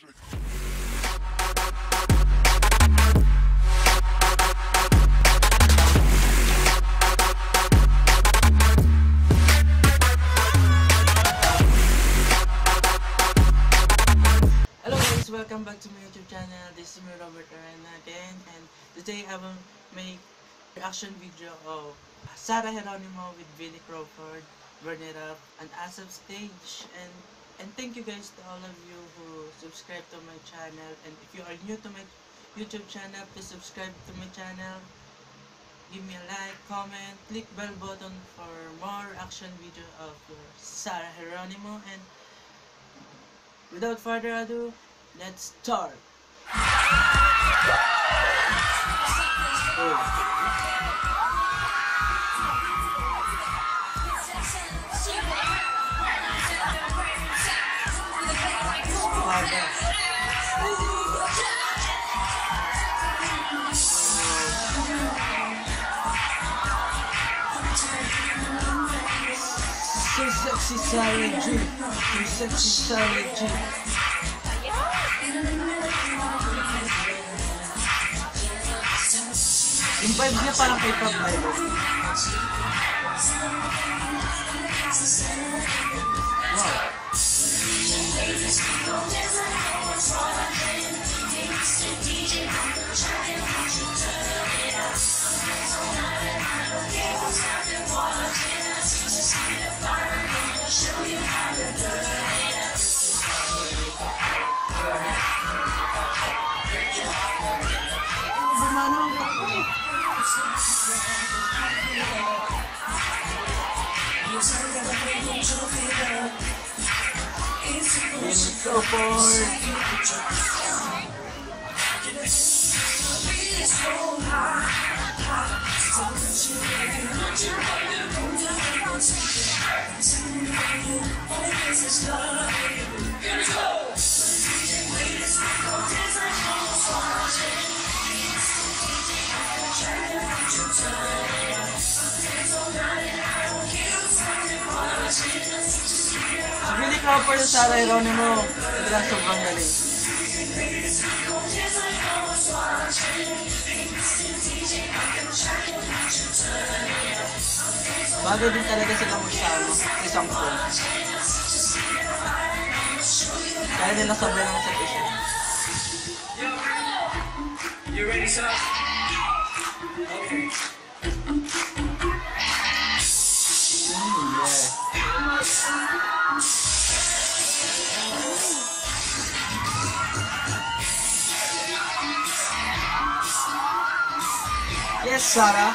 Welcome back to my YouTube channel. This is me, Robert Arena again, and today I will make reaction video of Sarah Geronimo with Billy Crawford, Burn It Up, and ASAP stage. And thank you guys to all of you who subscribe to my channel. And if you are new to my YouTube channel, please subscribe to my channel. Give me a like, comment, click bell button for more reaction video of Sarah Geronimo. And without further ado, let's start. So sexy, Sarah G. So sexy, Sarah G. Yung vibe niya parang kay Pop Idol. For the Sarah Geronimo, that's sobrang galing. Bago din talaga sila magsama, isang pool. Kaya nila sobrang ang sa isip. You ready, son? Okay. Yes, Sarah.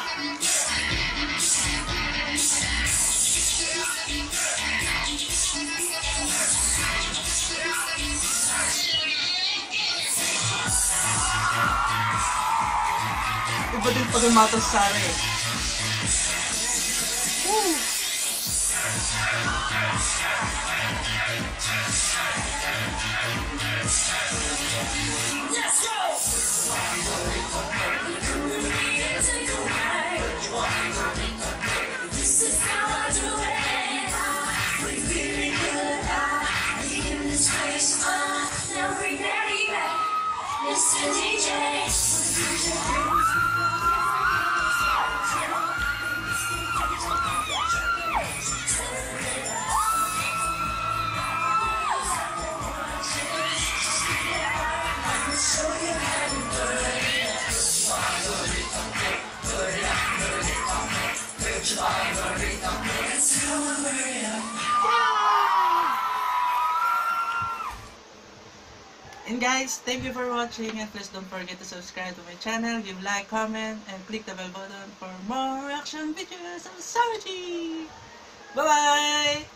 Iba din pag umata si Sarah eh. Let's go! And guys, thank you for watching, and please don't forget to subscribe to my channel, give like, comment, and click the bell button for more reaction videos of Sarah G. Bye bye!